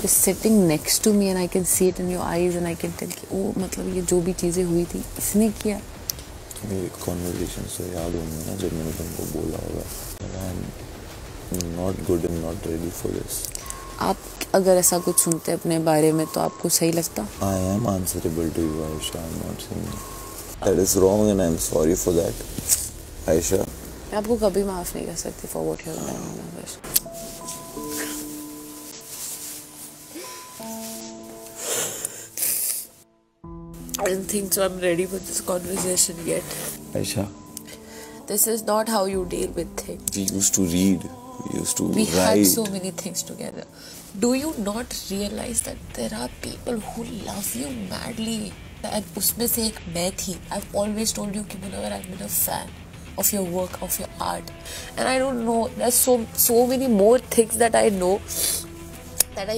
it is sitting next to me and I can see it in your eyes and I can tell कि ओ मतलब ये जो भी चीजें हुई थी इसने किया मेरी कॉन्वर्सेशन से याद होंगे ना जब मैंने तुमको बोला होगा I'm not good and not ready for this. आप अगर ऐसा कुछ सुनते हैं अपने बारे में तो आपको सही लगता? I am answerable to you, Ayesha. I'm not saying that is wrong and I'm sorry for that, Ayesha. मैं आपको कभी माफ नहीं कर सकती for what you have done, Ayesha. I don't think so. I'm ready for this conversation yet. Ayesha, this is not how you deal with things. We used to read. We used to write. We had so many things together. Do you not realize that there are people who love you madly? And उसमें से एक मैं थी. I've always told you कि whenever I've been a fan of your work, of your art, and I don't know. There's so many more things that I know.